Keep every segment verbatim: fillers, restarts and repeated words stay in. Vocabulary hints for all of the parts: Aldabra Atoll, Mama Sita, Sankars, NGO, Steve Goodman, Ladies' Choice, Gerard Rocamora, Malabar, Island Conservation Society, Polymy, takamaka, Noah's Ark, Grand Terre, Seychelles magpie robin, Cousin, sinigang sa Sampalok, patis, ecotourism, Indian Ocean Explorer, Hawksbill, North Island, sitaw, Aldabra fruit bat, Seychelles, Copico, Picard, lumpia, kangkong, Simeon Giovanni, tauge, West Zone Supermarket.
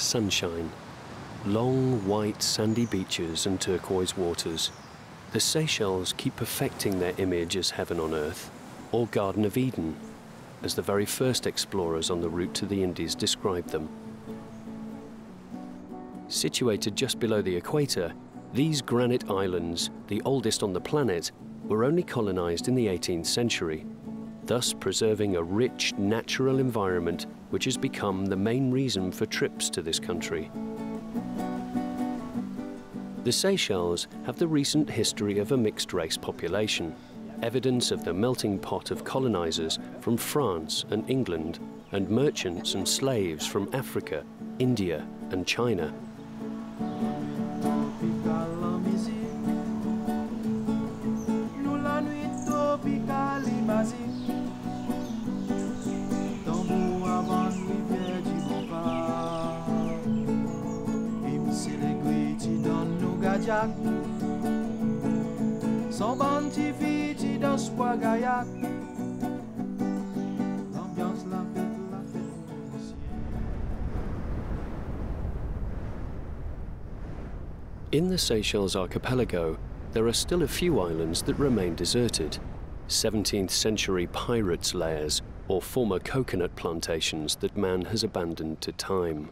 sunshine, long white sandy beaches and turquoise waters. The Seychelles keep perfecting their image as heaven on earth, or Garden of Eden, as the very first explorers on the route to the Indies described them. Situated just below the equator, these granite islands, the oldest on the planet, were only colonized in the eighteenth century, thus preserving a rich natural environment which has become the main reason for trips to this country. The Seychelles have the recent history of a mixed-race population, evidence of the melting pot of colonizers from France and England, and merchants and slaves from Africa, India, and China. In the Seychelles archipelago, there are still a few islands that remain deserted. seventeenth century pirates' lairs or former coconut plantations that man has abandoned to time.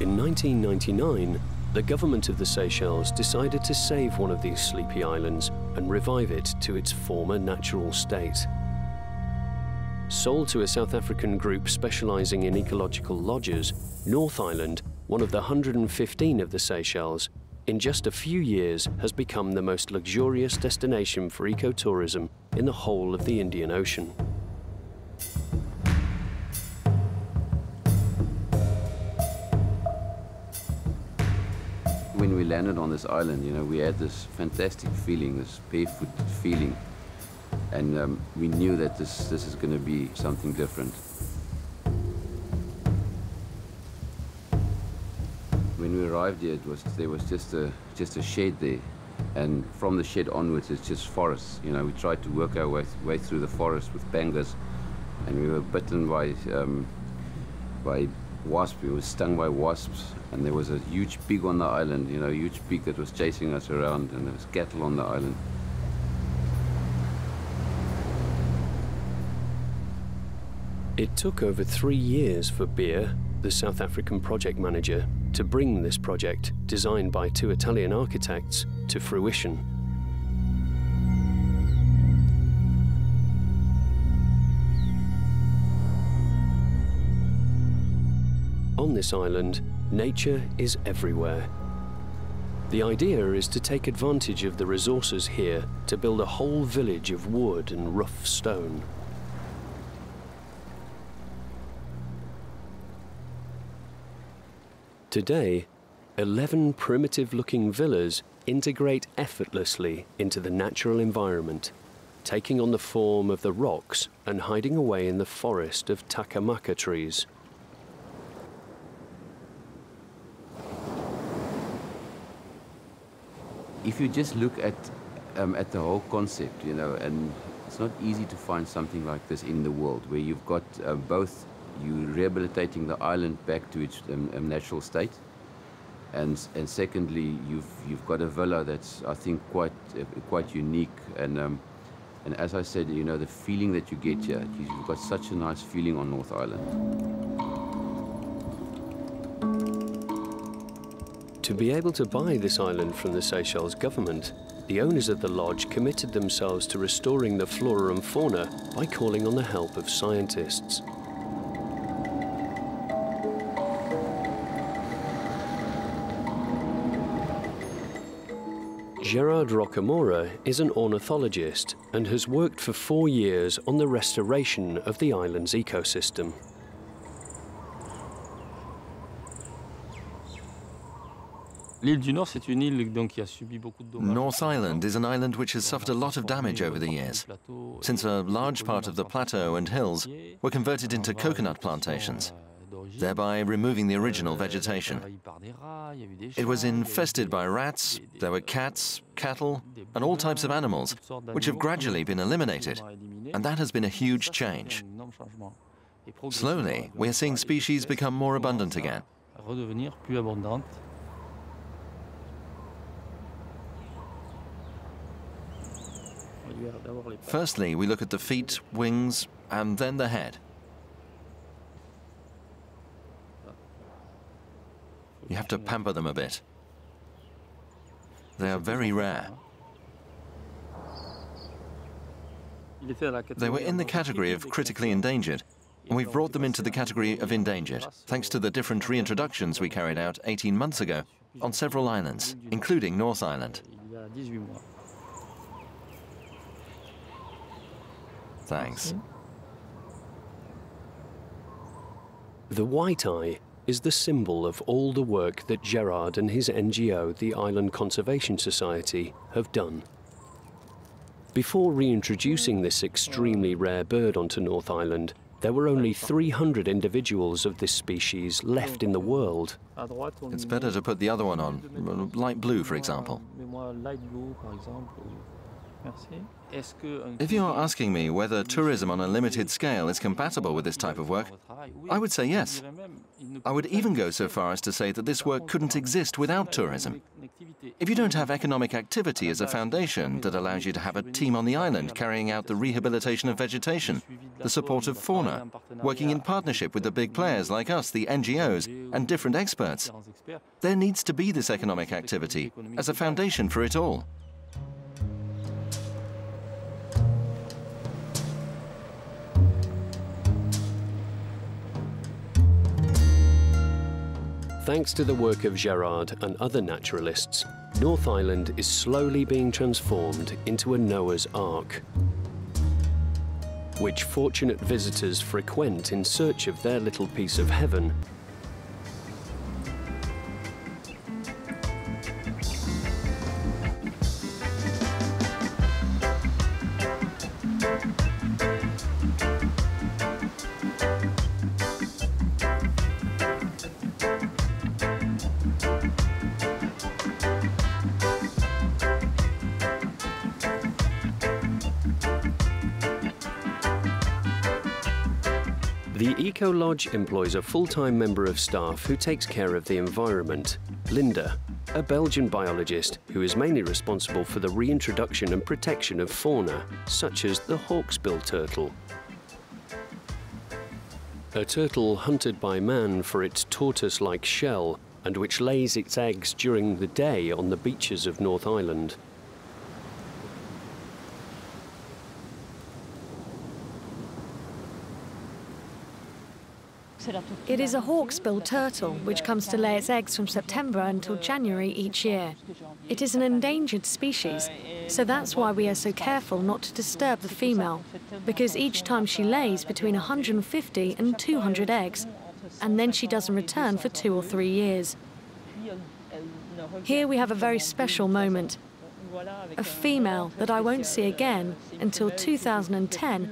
In nineteen ninety-nine, the government of the Seychelles decided to save one of these sleepy islands and revive it to its former natural state. Sold to a South African group specializing in ecological lodges, North Island, one of the one hundred fifteen of the Seychelles, in just a few years has become the most luxurious destination for ecotourism in the whole of the Indian Ocean. When we landed on this island, you know, we had this fantastic feeling, this barefoot feeling, and um, we knew that this, this is going to be something different. When we arrived here, it was, there was just a, just a shed there, and from the shed onwards, it's just forests. You know, we tried to work our way, way through the forest with bangers, and we were bitten by, um, by wasps. We were stung by wasps, and there was a huge pig on the island, you know, a huge pig that was chasing us around, and there was cattle on the island. It took over three years for Beer, the South African project manager, to bring this project, designed by two Italian architects, to fruition. On this island, nature is everywhere. The idea is to take advantage of the resources here to build a whole village of wood and rough stone. Today, eleven primitive-looking villas integrate effortlessly into the natural environment, taking on the form of the rocks and hiding away in the forest of takamaka trees. If you just look at, um, at the whole concept, you know, and it's not easy to find something like this in the world, where you've got uh, both you rehabilitating the island back to its um, natural state, and and secondly, you've you've got a villa that's, I think, quite uh, quite unique, and um, and as I said, you know, the feeling that you get here, you've got such a nice feeling on North Island. To be able to buy this island from the Seychelles government, the owners of the lodge committed themselves to restoring the flora and fauna by calling on the help of scientists. Gerard Rocamora is an ornithologist and has worked for four years on the restoration of the island's ecosystem. North Island is an island which has suffered a lot of damage over the years, since a large part of the plateau and hills were converted into coconut plantations. thereby removing the original vegetation. It was infested by rats, there were cats, cattle, and all types of animals, which have gradually been eliminated, and that has been a huge change. Slowly, we are seeing species become more abundant again. Firstly, we look at the feet, wings, and then the head. You have to pamper them a bit. They are very rare. They were in the category of critically endangered, and we've brought them into the category of endangered, thanks to the different reintroductions we carried out eighteen months ago on several islands, including North Island. Thanks. The white eye is the symbol of all the work that Gerard and his N G O, the Island Conservation Society, have done. Before reintroducing this extremely rare bird onto North Island, there were only three hundred individuals of this species left in the world. It's better to put the other one on, light blue, for example. If you are asking me whether tourism on a limited scale is compatible with this type of work, I would say yes. I would even go so far as to say that this work couldn't exist without tourism. If you don't have economic activity as a foundation that allows you to have a team on the island carrying out the rehabilitation of vegetation, the support of fauna, working in partnership with the big players like us, the N G Os, and different experts, there needs to be this economic activity as a foundation for it all. Thanks to the work of Gerard and other naturalists, North Island is slowly being transformed into a Noah's Ark, which fortunate visitors frequent in search of their little piece of heaven. The Eco Lodge employs a full-time member of staff who takes care of the environment, Linda, a Belgian biologist who is mainly responsible for the reintroduction and protection of fauna, such as the hawksbill turtle. A turtle hunted by man for its tortoise-like shell and which lays its eggs during the day on the beaches of North Island. It is a hawksbill turtle, which comes to lay its eggs from September until January each year. It is an endangered species, so that's why we are so careful not to disturb the female, because each time she lays between one hundred fifty and two hundred eggs, and then she doesn't return for two or three years. Here we have a very special moment. A female that I won't see again until two thousand ten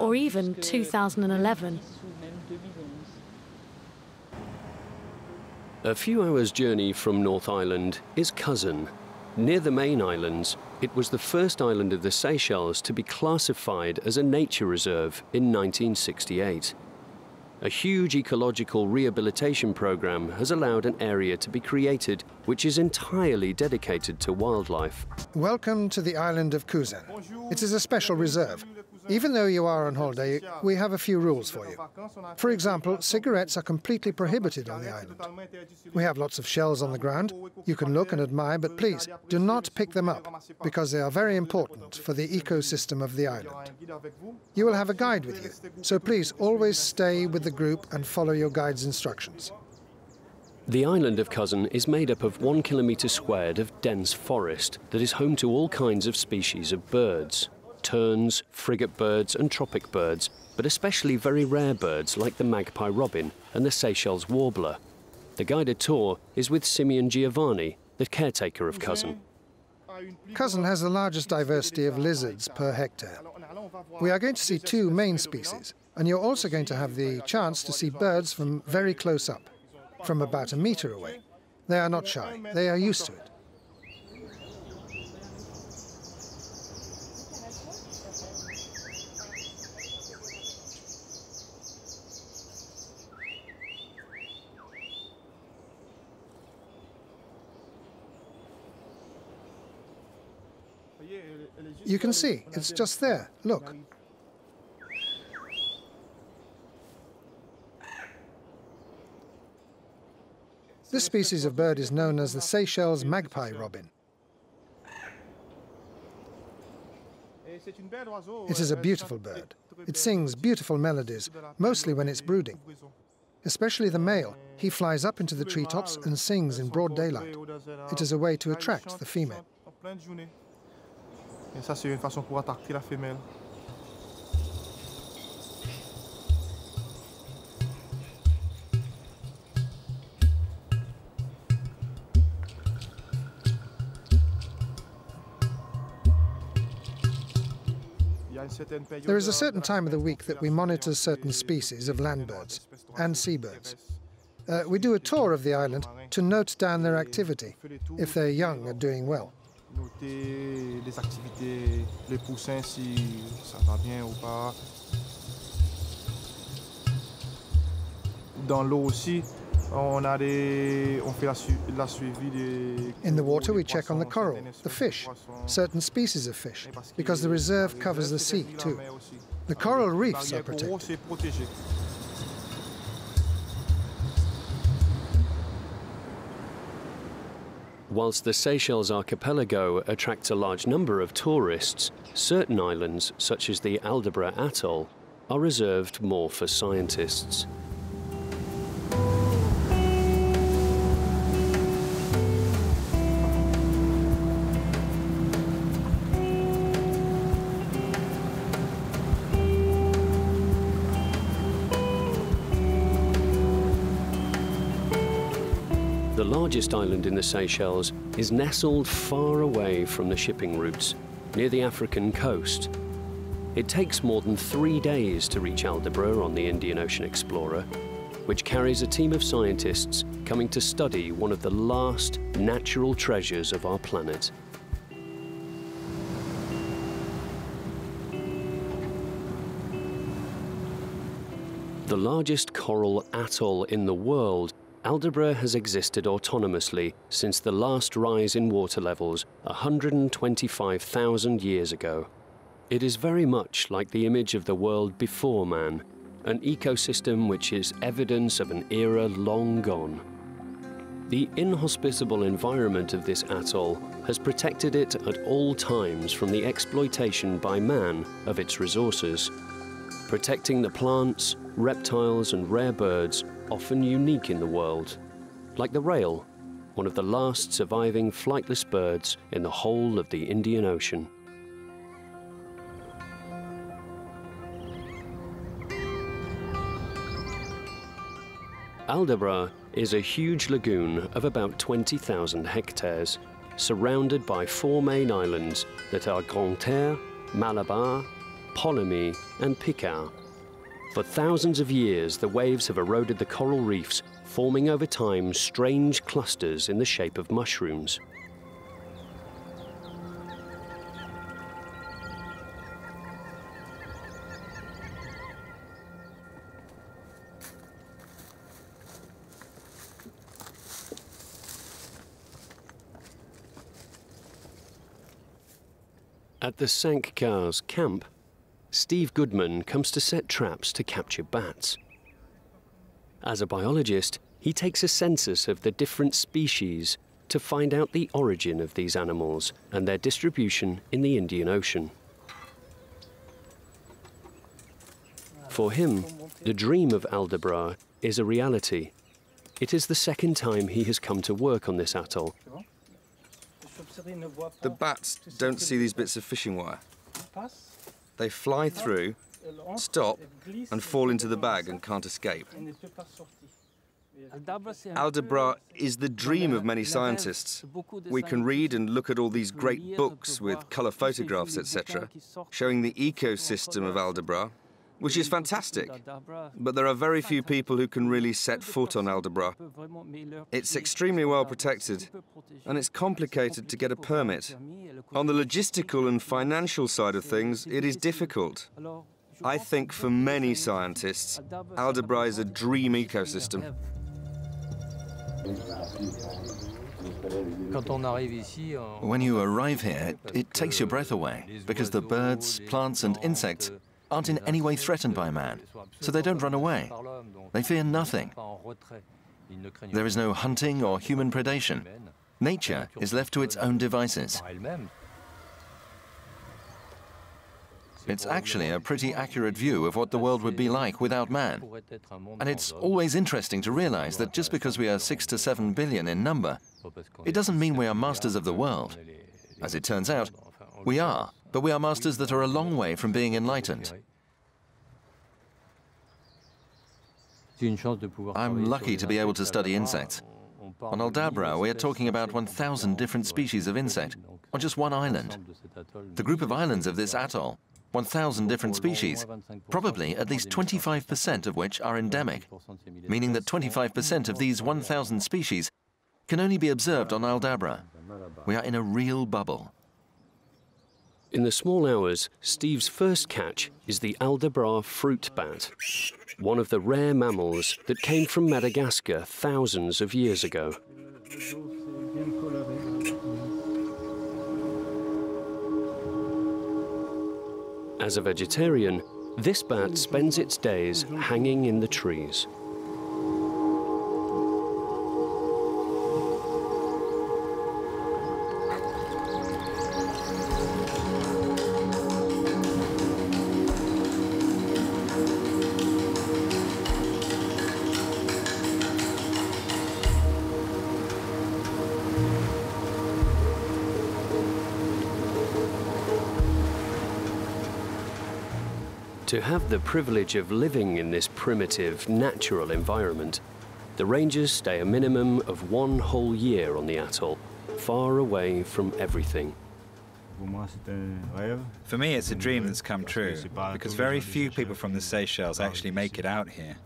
or even two thousand eleven. A few hours' journey from North Island is Cousin. Near the main islands, it was the first island of the Seychelles to be classified as a nature reserve in nineteen sixty-eight. A huge ecological rehabilitation program has allowed an area to be created which is entirely dedicated to wildlife. Welcome to the island of Cousin. It is a special reserve. Even though you are on holiday, we have a few rules for you. For example, cigarettes are completely prohibited on the island. We have lots of shells on the ground. You can look and admire, but please, do not pick them up, because they are very important for the ecosystem of the island. You will have a guide with you, so please always stay with the group and follow your guide's instructions. The island of Cousin is made up of one kilometre squared of dense forest that is home to all kinds of species of birds. Terns, frigate birds and tropic birds, but especially very rare birds like the magpie robin and the Seychelles warbler. The guided tour is with Simeon Giovanni, the caretaker of Cousin. Cousin has the largest diversity of lizards per hectare. We are going to see two main species, And you're also going to have the chance to see birds from very close up, from about a meter away. They are not shy. They are used to it. You can see, it's just there, look. This species of bird is known as the Seychelles magpie robin. It is a beautiful bird. It sings beautiful melodies, mostly when it's brooding. Especially the male, he flies up into the treetops and sings in broad daylight. It is a way to attract the female. Et ça, c'est une façon pour attirer la femelle. There is a certain time of the week that we monitor certain species of land birds and seabirds. Uh, we do a tour of the island to note down their activity, if their young are doing well. Noter les activités, les poussins, si ça va bien ou pas. Dans l'eau aussi, on a des, on fait la, su, la suivi des. In the water, we check on the coral, the fish, certain species of fish, because the reserve covers the sea too. The coral reefs are protected. Whilst the Seychelles archipelago attracts a large number of tourists, certain islands, such as the Aldabra Atoll, are reserved more for scientists. The largest island in the Seychelles is nestled far away from the shipping routes, near the African coast. It takes more than three days to reach Aldabra on the Indian Ocean Explorer, which carries a team of scientists coming to study one of the last natural treasures of our planet. The largest coral atoll in the world, Aldabra has existed autonomously since the last rise in water levels one hundred twenty-five thousand years ago. It is very much like the image of the world before man, an ecosystem which is evidence of an era long gone. The inhospitable environment of this atoll has protected it at all times from the exploitation by man of its resources, protecting the plants, reptiles and rare birds often unique in the world, like the rail, one of the last surviving flightless birds in the whole of the Indian Ocean. Aldabra is a huge lagoon of about twenty thousand hectares, surrounded by four main islands that are Grand Terre, Malabar, Polymy and Picard. For thousands of years, the waves have eroded the coral reefs, forming over time strange clusters in the shape of mushrooms. At the Sankars camp, Steve Goodman comes to set traps to capture bats. As a biologist, he takes a census of the different species to find out the origin of these animals and their distribution in the Indian Ocean. For him, the dream of Aldabra is a reality. It is the second time he has come to work on this atoll. The bats don't see these bits of fishing wire. They fly through, stop, and fall into the bag and can't escape. Aldabra is the dream of many scientists. We can read and look at all these great books with colour photographs, et cetera, showing the ecosystem of Aldabra, which is fantastic. But there are very few people who can really set foot on Aldabra. It's extremely well protected, and it's complicated to get a permit. On the logistical and financial side of things, it is difficult. I think for many scientists, Aldabra is a dream ecosystem. When you arrive here, it takes your breath away, because the birds, plants and insects aren't in any way threatened by man, so they don't run away. They fear nothing. There is no hunting or human predation. Nature is left to its own devices. It's actually a pretty accurate view of what the world would be like without man. And it's always interesting to realize that just because we are six to seven billion in number, it doesn't mean we are masters of the world. As it turns out, we are, but we are masters that are a long way from being enlightened. I'm lucky to be able to study insects. On Aldabra, we are talking about one thousand different species of insect on just one island. The group of islands of this atoll, one thousand different species, probably at least twenty-five percent of which are endemic, meaning that twenty-five percent of these one thousand species can only be observed on Aldabra. We are in a real bubble. In the small hours, Steve's first catch is the Aldabra fruit bat, one of the rare mammals that came from Madagascar thousands of years ago. As a vegetarian, this bat spends its days hanging in the trees. To have the privilege of living in this primitive, natural environment, the rangers stay a minimum of one whole year on the atoll, far away from everything. For me, it's a dream that's come true, because very few people from the Seychelles actually make it out here.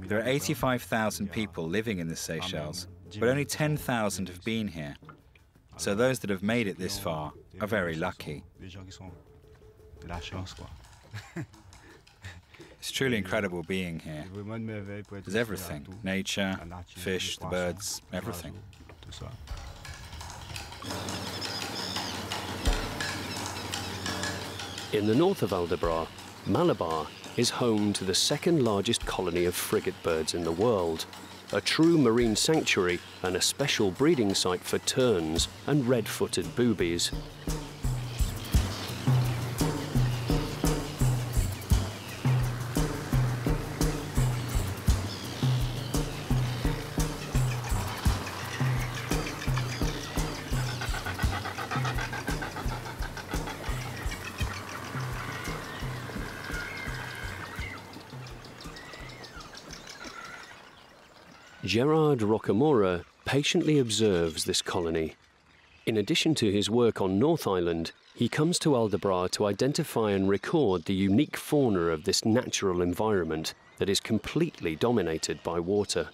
There are eighty-five thousand people living in the Seychelles, but only ten thousand have been here. So those that have made it this far are very lucky. It's truly incredible being here. There's everything, nature, fish, the birds, everything. In the north of Aldabra, Malabar is home to the second largest colony of frigate birds in the world, a true marine sanctuary and a special breeding site for terns and red-footed boobies. Gerard Rocamora patiently observes this colony. In addition to his work on North Island, he comes to Aldabra to identify and record the unique fauna of this natural environment that is completely dominated by water.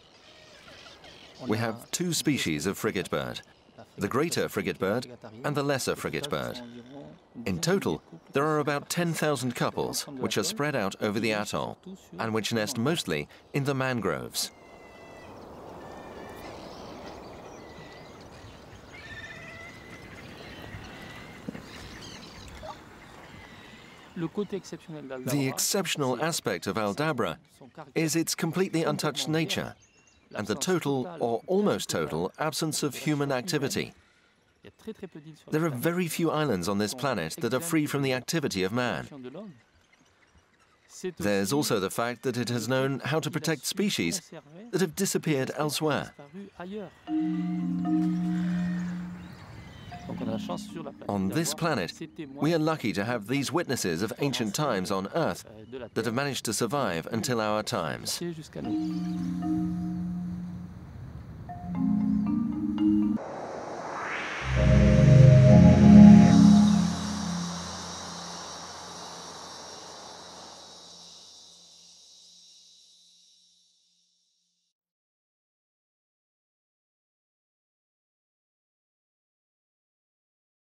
We have two species of frigate bird, the greater frigate bird and the lesser frigate bird. In total, there are about ten thousand couples which are spread out over the atoll and which nest mostly in the mangroves. The exceptional aspect of Aldabra is its completely untouched nature and the total, or almost total, absence of human activity. There are very few islands on this planet that are free from the activity of man. There's also the fact that it has known how to protect species that have disappeared elsewhere. On this planet, we are lucky to have these witnesses of ancient times on Earth that have managed to survive until our times.